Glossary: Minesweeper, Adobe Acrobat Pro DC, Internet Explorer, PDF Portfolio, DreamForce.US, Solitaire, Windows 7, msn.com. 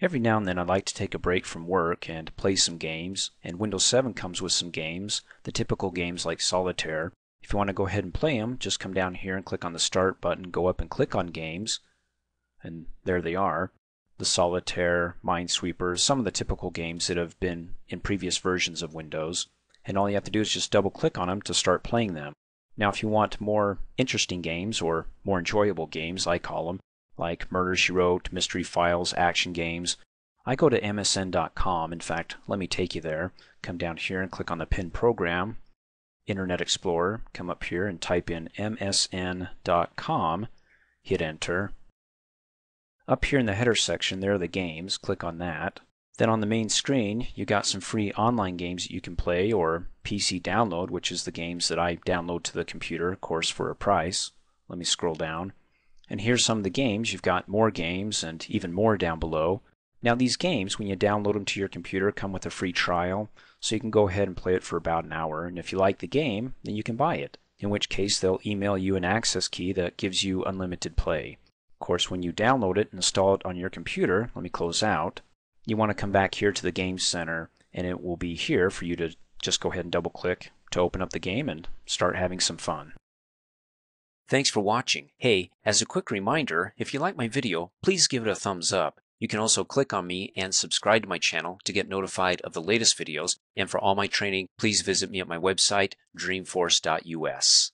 Every now and then I like to take a break from work and play some games, and Windows 7 comes with some games, the typical games like Solitaire. If you want to go ahead and play them, just come down here and click on the Start button, go up and click on Games, and there they are. The Solitaire, Minesweeper, some of the typical games that have been in previous versions of Windows, and all you have to do is just double click on them to start playing them. Now if you want more interesting games, or more enjoyable games I call them, like Murder, She Wrote, Mystery Files, action games, I go to msn.com. In fact, let me take you there. Come down here and click on the pinned program, Internet Explorer, come up here and type in msn.com, hit enter. Up here in the header section, there are the games, click on that. Then on the main screen, you got some free online games that you can play, or PC download, which is the games that I download to the computer, of course, for a price. Let me scroll down. And here's some of the games. You've got more games and even more down below. Now these games, when you download them to your computer, come with a free trial, so you can go ahead and play it for about an hour, and if you like the game, then you can buy it, in which case they'll email you an access key that gives you unlimited play. Of course, when you download it and install it on your computer, let me close out, you want to come back here to the Game Center, and it will be here for you to just go ahead and double click to open up the game and start having some fun. Thanks for watching. Hey, as a quick reminder, if you like my video, please give it a thumbs up. You can also click on me and subscribe to my channel to get notified of the latest videos. And for all my training, please visit me at my website, DreamForce.US.